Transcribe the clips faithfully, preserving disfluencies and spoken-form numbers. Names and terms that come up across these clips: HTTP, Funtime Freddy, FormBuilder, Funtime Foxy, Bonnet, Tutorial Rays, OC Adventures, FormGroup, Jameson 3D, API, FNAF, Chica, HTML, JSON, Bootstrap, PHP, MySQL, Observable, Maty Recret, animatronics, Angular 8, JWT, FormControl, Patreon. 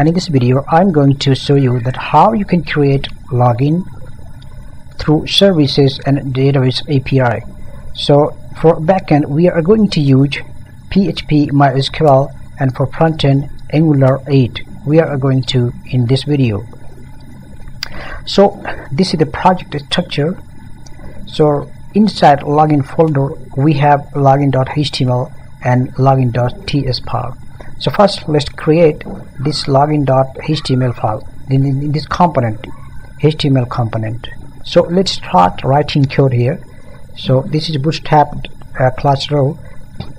and in this video I'm going to show you that how you can create login through services and database A P I. So for backend we are going to use P H P, MySQL, and for frontend Angular eight we are going to in this video. So this is the project structure. So inside login folder we have login dot H T M L and login dot T S file. So first let's create this login dot H T M L file in this component, H T M L component. So let's start writing code here. So this is Bootstrap uh, class role,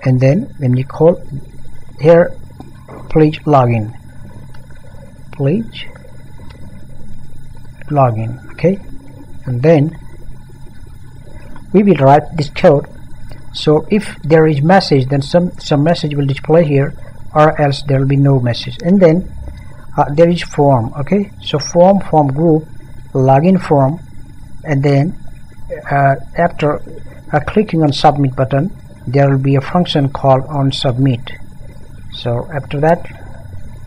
and then when we call here please login, please login, okay, and then we will write this code. So if there is message, then some some message will display here, or else there will be no message. And then uh, there is form, okay, so form, form group, login form, and then uh, after uh, clicking on submit button there will be a function called on submit. So after that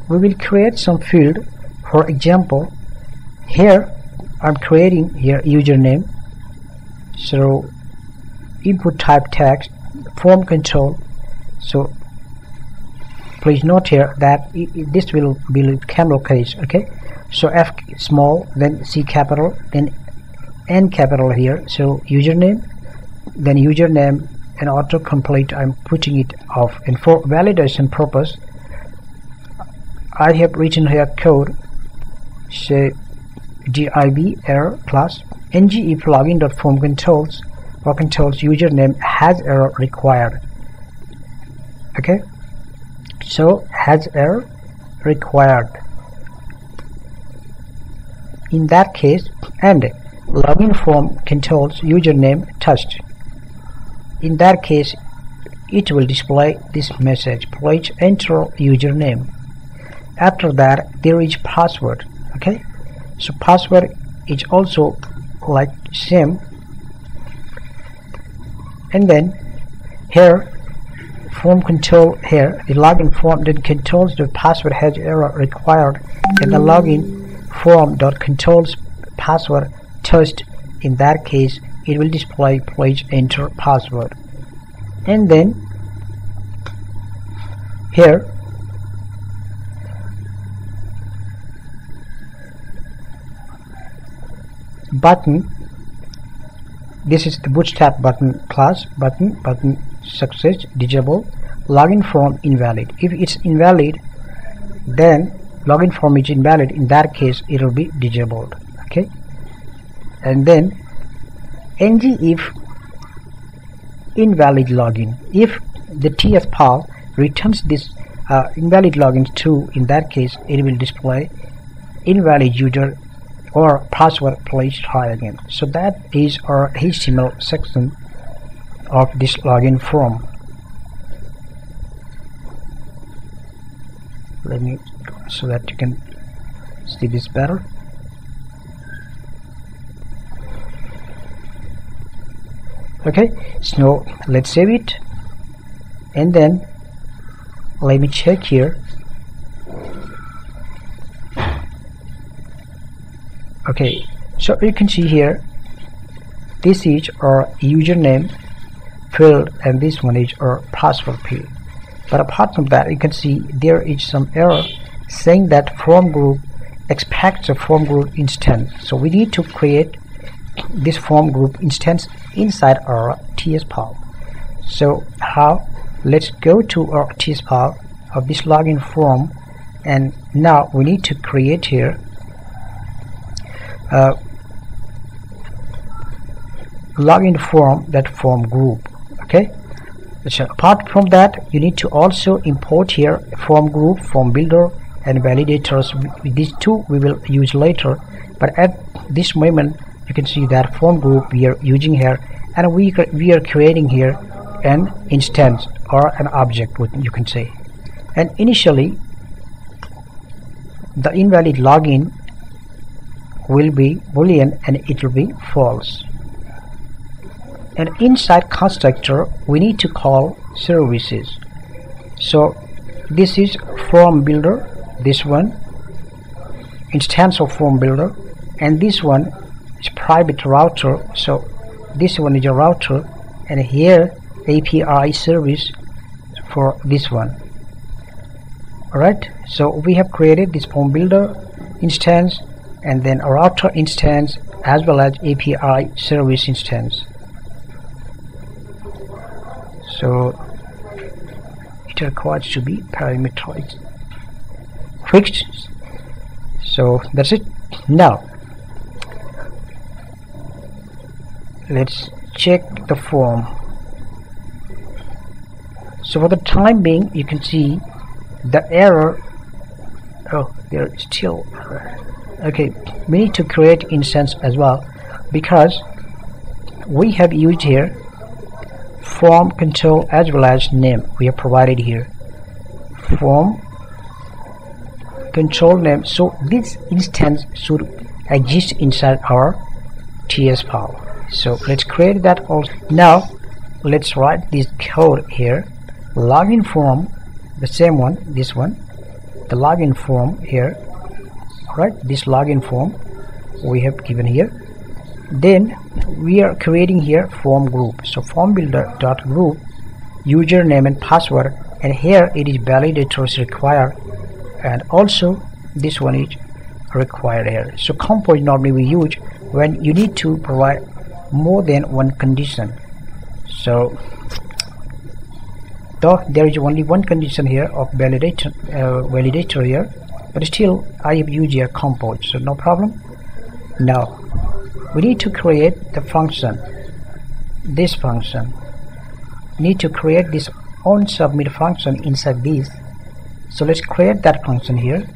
we will create some field. For example, here I'm creating here username, so input type text, form control. So please note here that it, it, this will be a camel case, okay, so F small, then C capital, then N capital here, so username, then username and autocomplete I'm putting it off. And for validation purpose I have written here code, say div error class ng if login.form controls or controls username has error required, okay, so has error required in that case, and login form controls username touched, in that case it will display this message, please enter username. After that there is password, okay, so password is also like same, and then here form control, here the login form that controls the password has error required, and the login form dot controls password touched, in that case it will display please enter password. And then here button, this is the Bootstrap button class, button button success disable, login form invalid. If it's invalid, then login form is invalid, in that case it will be disabled, okay. And then ng if invalid login, if the T S file returns this uh, invalid login true, in that case it will display invalid user or password please try again. So that is our H T M L section of this login form. Let me so that you can see this better. Okay, so let's save it, and then let me check here. Okay, so you can see here this is our username field and this one is our password field. But apart from that you can see there is some error saying that form group expects a form group instance. So we need to create this form group instance inside our T S file. So how? Let's go to our T S file of this login form, and now we need to create here Uh, login form that form group, okay. So apart from that you need to also import here form group, form builder, and validators. These two we will use later, but at this moment you can see that form group we are using here, and we we are creating here an instance or an object, what you can say. And initially the invalid login will be boolean and it will be false. And inside constructor we need to call services. So this is form builder, this one, instance of form builder, and this one is private router, so this one is a router, and here A P I service for this one. Alright, so we have created this form builder instance and then a router instance as well as A P I service instance. So it requires to be parameterized fixed. So that's it. Now let's check the form. So for the time being, you can see the error. Oh, there is still okay. We need to create instance as well, because we have used here form control as well as name. We have provided here form control name, so this instance should exist inside our T S file. So let's create that also. Now let's write this code here. Login form, the same one, this one, the login form here. Right, this login form we have given here. Then we are creating here form group, so form builder dot group username and password, and here it is validators required, and also this one is required here. So compo is normally we use when you need to provide more than one condition. So though there is only one condition here of validator, uh, validator here, but still I have used here compo, so no problem. Now we need to create the function, this function. We need to create this onSubmit function inside this. So let's create that function here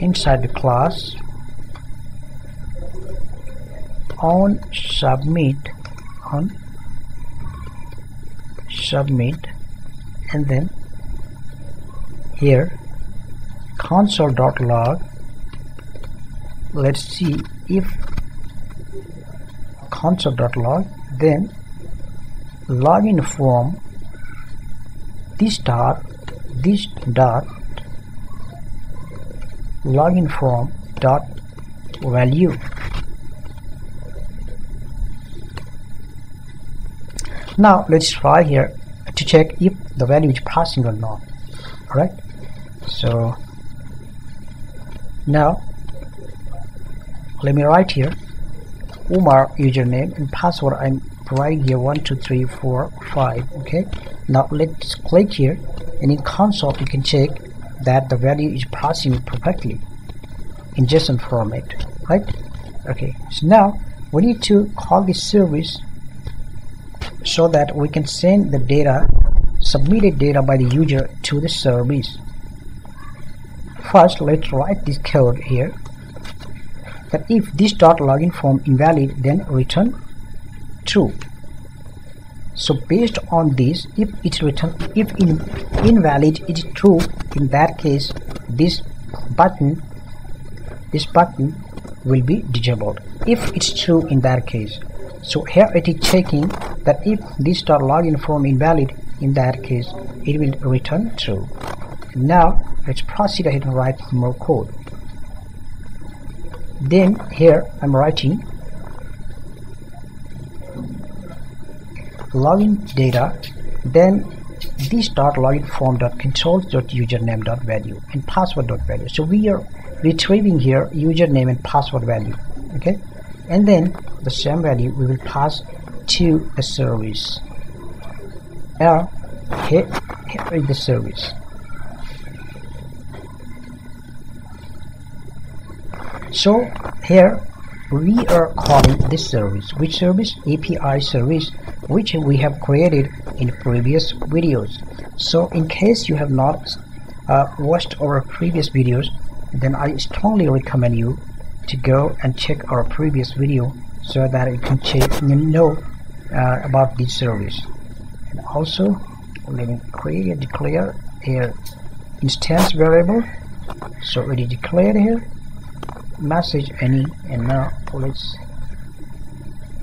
inside the class onSubmit, onSubmit, and then here console.log. Let's see if console.log, then login form, this dot, this dot login form dot value. Now let's try here to check if the value is passing or not. Alright, so now let me write here Umar username and password. I'm providing here one two three four five. Okay, now let's click here, and in console you can check that the value is passing perfectly in JSON format, right? Okay, so now we need to call this service so that we can send the data, submitted data by the user to the service. First let's write this code here that if this dot login form invalid, then return true. So based on this, if it's return, if in, invalid it is true, in that case this button this button will be disabled if it's true in that case. So here it is checking that if this dot login form invalid, in that case it will return true. Now let's proceed ahead and write more code. Then here I'm writing login data, then this dot login form dot controls dot username dot value and password dot value. So we are retrieving here username and password value, okay, and then the same value we will pass to the service. Now here, here is the service. So here we are calling this service, which service? A P I service, which we have created in previous videos. So in case you have not uh, watched our previous videos, then I strongly recommend you to go and check our previous video so that you can check and know uh, about this service. And also let me create a declare here instance variable, so it is declared here message any. And now let's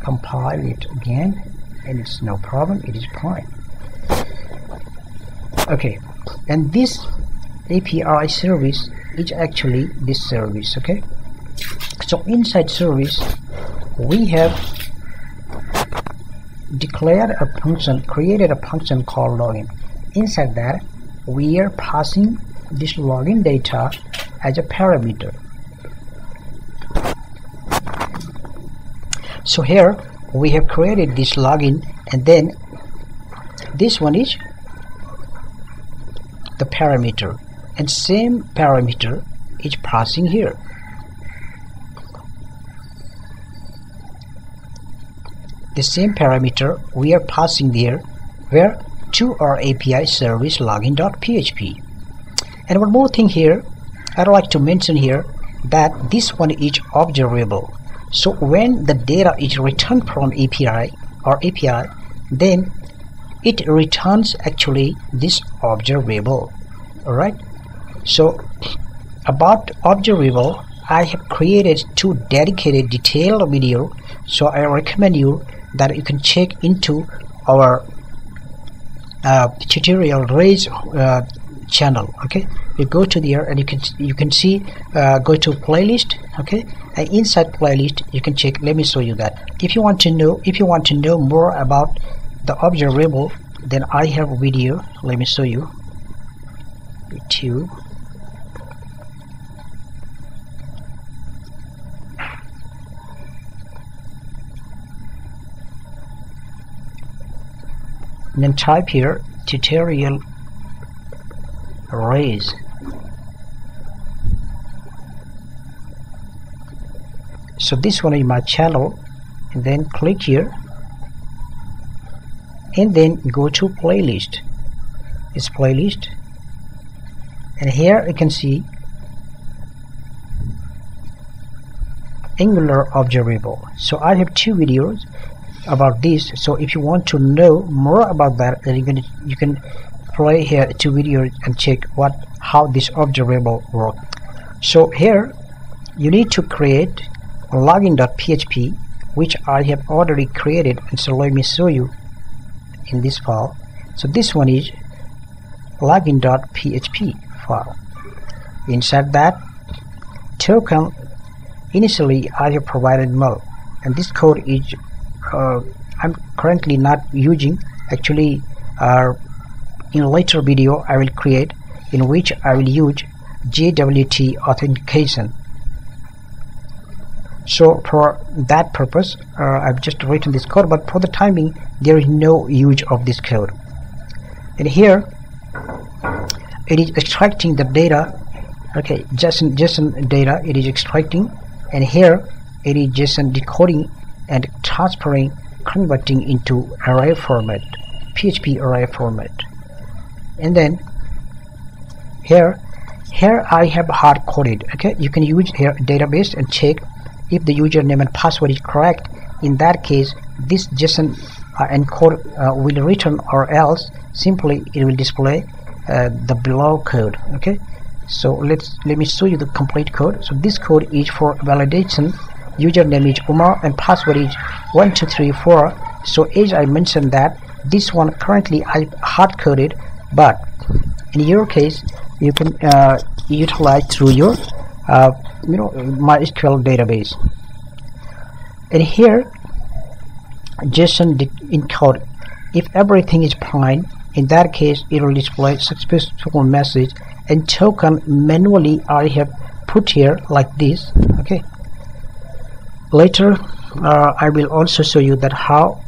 compile it again, and it's no problem, it is fine. Okay, and this A P I service is actually this service. Okay, so inside service we have declared a function, created a function called login. Inside that we are passing this login data as a parameter. So here we have created this login, and then this one is the parameter, and same parameter is passing here. The same parameter we are passing there, where to our A P I service login.php. And one more thing here, I'd like to mention here that this one is observable. So when the data is returned from A P I or A P I, then it returns actually this observable. Alright, so about observable, I have created two dedicated detailed video, so I recommend you that you can check into our uh, Tutorial Rays uh, channel. Okay, you go to there and you can you can see uh, go to playlist. Okay, and inside playlist you can check. Let me show you that. If you want to know if you want to know more about the observable, then I have a video. Let me show you. YouTube. And then type here Tutorial Rays. So this one is my channel, and then click here and then go to playlist. It's playlist, and here you can see Angular observable. So I have two videos about this, so if you want to know more about that, then you can you can play here two videos and check what how this observable works. So here you need to create login.php, which I have already created, and so let me show you in this file. So this one is login.php file. Inside that token, initially I have provided null, and this code is Uh, I'm currently not using. Actually, uh, in a later video I will create in which I will use J W T authentication. So for that purpose, uh, I've just written this code, but for the timing there is no use of this code. And here it is extracting the data. Okay, JSON, JSON data it is extracting, and here it is JSON decoding and transferring, converting into array format, P H P array format. And then here here I have hard coded. Okay, you can use here database and check if the username and password is correct. In that case, this JSON uh, encode uh, will return, or else simply it will display uh, the below code. Okay, so let's let me show you the complete code. So this code is for validation. Username is Umar and password is one two three four. So as I mentioned that this one currently I hard coded, but in your case you can uh, utilize through your uh, you know MySQL database. And here JSON encode. If everything is fine, in that case it will display successful message, and token manually I have put here like this. Okay. Later uh, I will also show you that how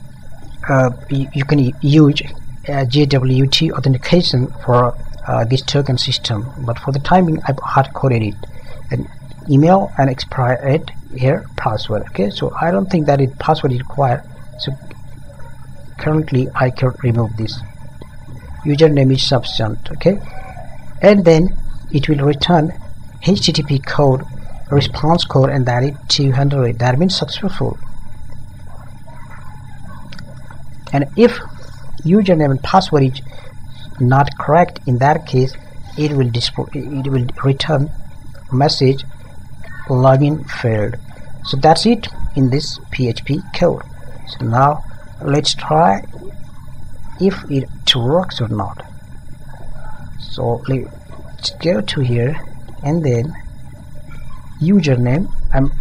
uh, you can use uh, J W T authentication for uh, this token system, but for the timing I've hard coded it, and email and expire at here password. Okay, so I don't think that it password is required, so currently I can remove this. Username is substance. Okay, and then it will return H T T P code, response code, and that is two hundred. That means successful. And if username and password is not correct, in that case it will display, it will return message login failed. So that's it in this P H P code. So now let's try if it works or not. So let's go to here and then username I'm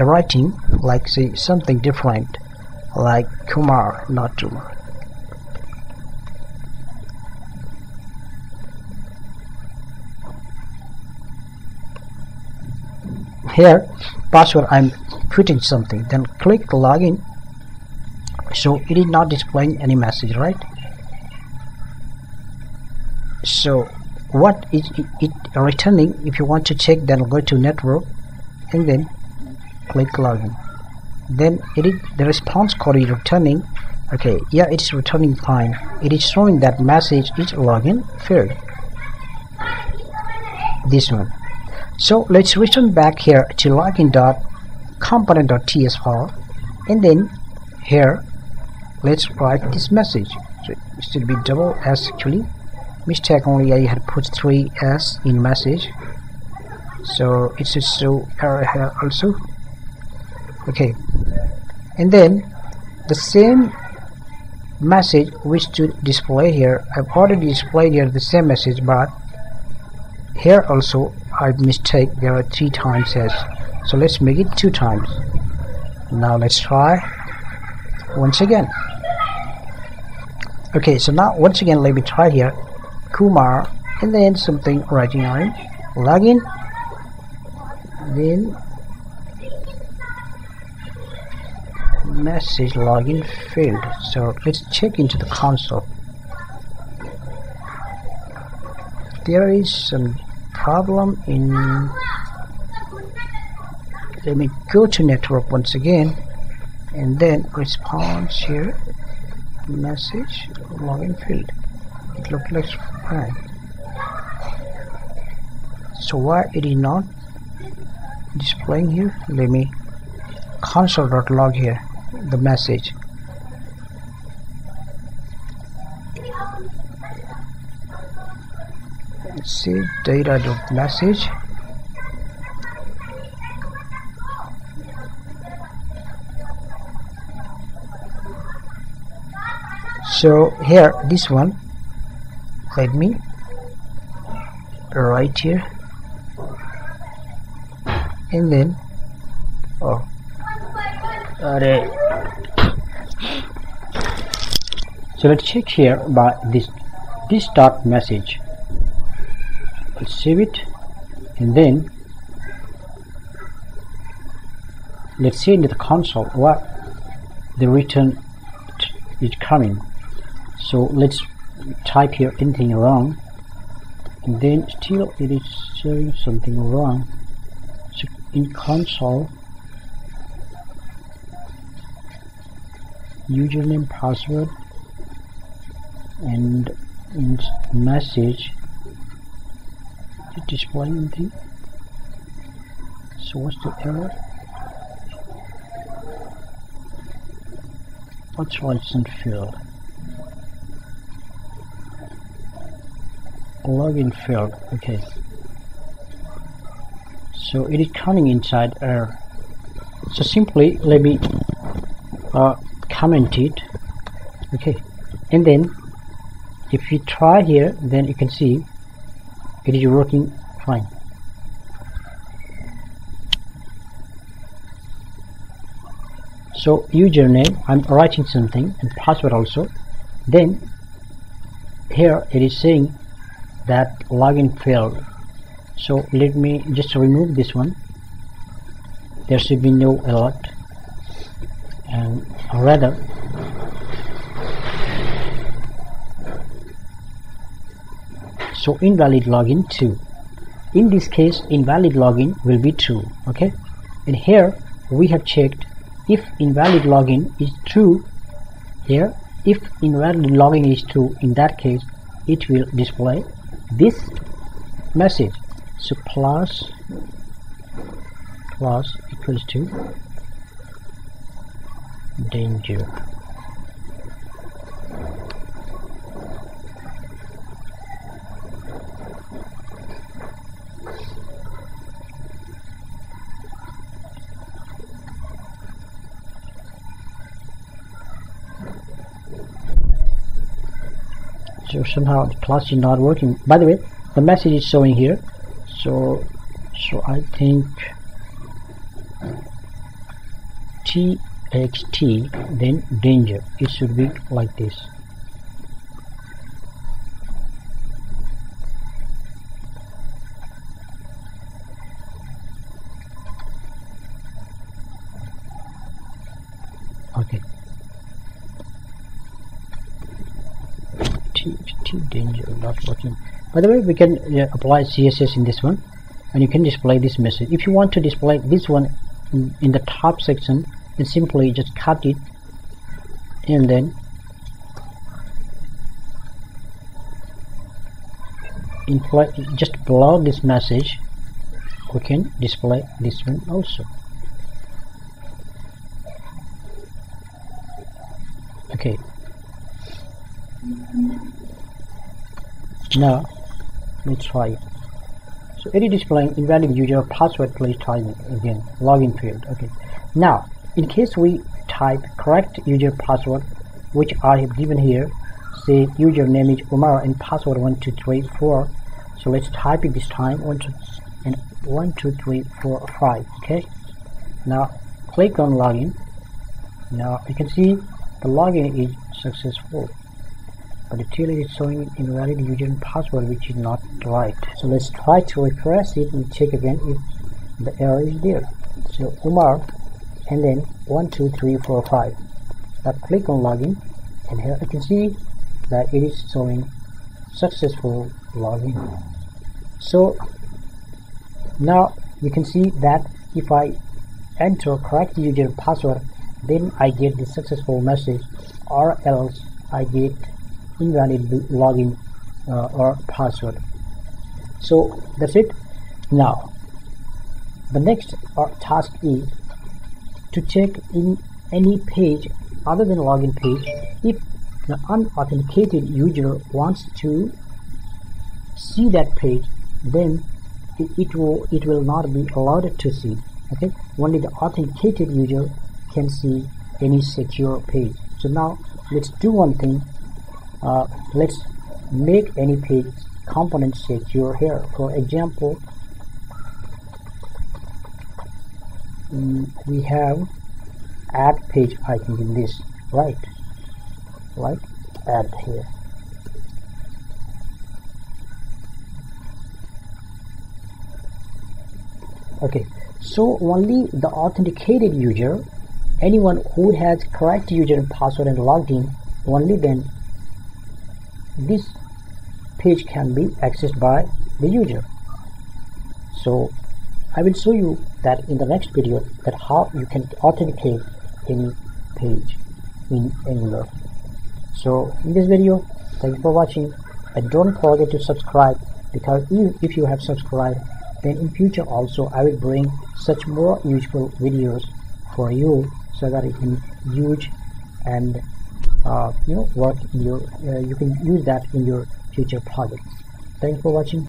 writing like say something different, like Kumar, not Tumar. Here password I'm putting something, then click login, so it is not displaying any message, right? So what is it returning? If you want to check, then go to network and then click login. Then it is the response code is returning. Okay, yeah, it's returning fine. It is showing that message is login failed, this one. So let's return back here to login.component.ts file, and then here let's write this message. So it should be double S actually. Mistakenly I had put three S in message, so it should show error here also. Okay, and then the same message which to display here. I've already displayed here the same message, but here also I mistake, there are three times S, so let's make it two times. Now let's try once again. Okay, so now once again let me try here Kumar, and then something writing on it, login, then message login failed. So let's check into the console. There is some problem in, let me go to network once again and then response here, message login field, it looks like fine. So why it is not displaying here? Let me console.log here the message. See data dot message. So here this one, let me right here, and then oh array. So let's check here by this this dot message. I'll save it and then let's see into the console what the return is coming. So let's type here anything wrong, and then still it is showing something wrong. So in console username, password, and in message display anything. So what's the error? What's license field? Login field. Okay. So it is coming inside error. So simply let me uh, comment it. Okay. And then if you try here, then you can see it is working fine. So username, I'm writing something, and password also. Then here it is saying that login failed. So let me just remove this one. There should be no alert, and rather so invalid login two. In this case invalid login will be true. Okay, and here we have checked if invalid login is true. Here if invalid login is true, in that case it will display this message. So plus plus equals to danger. So somehow the plus is not working. By the way, the message is showing here, so so I think txt, then danger, it should be like this. Okay, txt danger not working. By the way, we can uh, apply C S S in this one, and you can display this message. If you want to display this one in, in the top section, then simply just cut it and then imply, just block this message. We can display this one also. Okay, now let's try it. So it is displaying invalid user password, please type it again, login field. Okay, now in case we type correct user password, which I have given here, say username is Umar and password one two three four, so let's type it this time, one two and one two three four five. Okay, now click on login. Now you can see the login is successful, but still it is showing invalid user and password, which is not right. So let's try to refresh it and check again if the error is there. So Umar and then one two three four five. Now click on login, and here you can see that it is showing successful login. So now you can see that if I enter correct user and password, then I get the successful message, or else I get invalid login uh, or password. So that's it. Now the next uh, task is to check in any page other than login page if the unauthenticated user wants to see that page, then it, it will it will not be allowed to see. Okay, only the authenticated user can see any secure page. So now let's do one thing. Uh, let's make any page component secure here. For example, um, we have add page icon in this, right? Right, add here. Okay, so only the authenticated user, anyone who has correct user and password and logged in, only then this page can be accessed by the user. So I will show you that in the next video, that how you can authenticate any page in Angular. So in this video, thank you for watching, and don't forget to subscribe, because if you have subscribed, then in future also I will bring such more useful videos for you, so that you can use and uh, you know work in your uh, you can use that in your future projects. Thanks for watching.